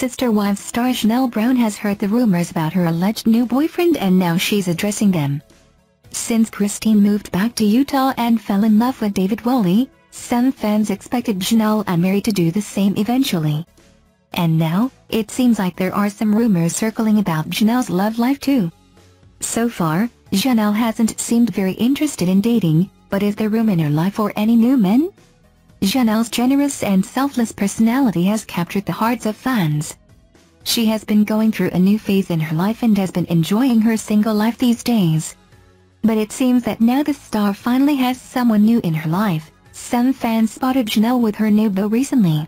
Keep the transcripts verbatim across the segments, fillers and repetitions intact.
Sister Wives star Janelle Brown has heard the rumors about her alleged new boyfriend and now she's addressing them. Since Christine moved back to Utah and fell in love with David Woolley, some fans expected Janelle and Meri to do the same eventually. And now, it seems like there are some rumors circling about Janelle's love life too. So far, Janelle hasn't seemed very interested in dating, but is there room in her life for any new men? Janelle's generous and selfless personality has captured the hearts of fans. She has been going through a new phase in her life and has been enjoying her single life these days. But it seems that now the star finally has someone new in her life. Some fans spotted Janelle with her new beau recently.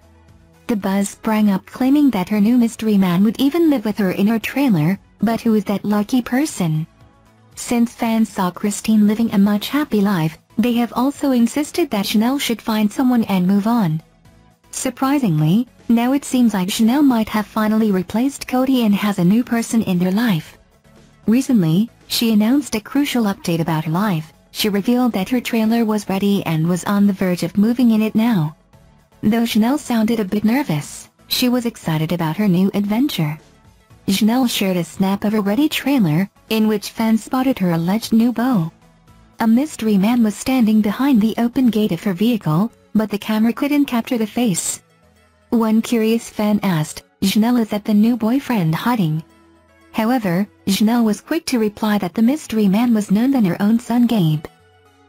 The buzz sprang up claiming that her new mystery man would even live with her in her trailer, but who is that lucky person? Since fans saw Christine living a much happy life, they have also insisted that Janelle should find someone and move on. Surprisingly, now it seems like Janelle might have finally replaced Kody and has a new person in their life. Recently, she announced a crucial update about her life. She revealed that her trailer was ready and was on the verge of moving in it now. Though Janelle sounded a bit nervous, she was excited about her new adventure. Janelle shared a snap of her ready trailer, in which fans spotted her alleged new beau. A mystery man was standing behind the open gate of her vehicle, but the camera couldn't capture the face. One curious fan asked, "Janelle, is that the new boyfriend hiding?" However, Janelle was quick to reply that the mystery man was none other than her own son Gabe.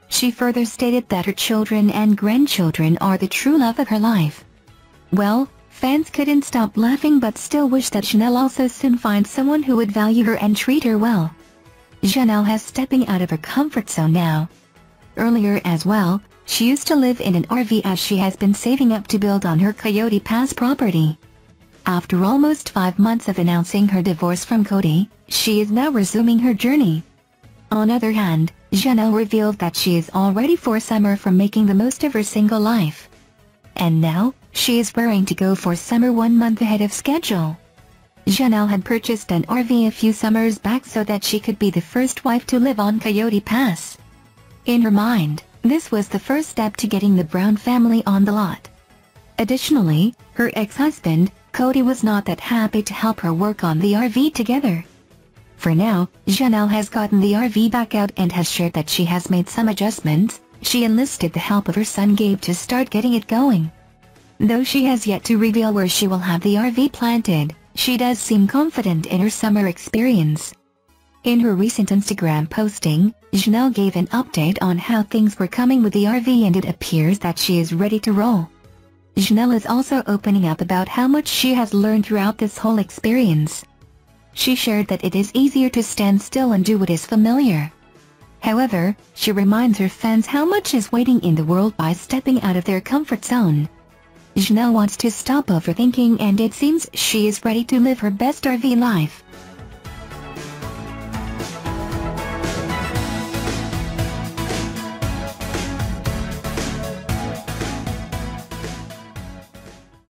She further stated that her children and grandchildren are the true love of her life. Well, fans couldn't stop laughing but still wish that Janelle also soon finds someone who would value her and treat her well. Janelle has stepping out of her comfort zone now. Earlier as well, she used to live in an R V as she has been saving up to build on her Coyote Pass property. After almost five months of announcing her divorce from Kody, she is now resuming her journey. On the other hand, Janelle revealed that she is all ready for summer from making the most of her single life. And now, she is raring to go for summer one month ahead of schedule. Janelle had purchased an R V a few summers back so that she could be the first wife to live on Coyote Pass. In her mind, this was the first step to getting the Brown family on the lot. Additionally, her ex-husband, Kody, was not that happy to help her work on the R V together. For now, Janelle has gotten the R V back out and has shared that she has made some adjustments. She enlisted the help of her son Gabe to start getting it going. Though she has yet to reveal where she will have the R V planted, she does seem confident in her summer experience. In her recent Instagram posting, Janelle gave an update on how things were coming with the R V and it appears that she is ready to roll. Janelle is also opening up about how much she has learned throughout this whole experience. She shared that it is easier to stand still and do what is familiar. However, she reminds her fans how much is waiting in the world by stepping out of their comfort zone. Janelle wants to stop overthinking and it seems she is ready to live her best R V life.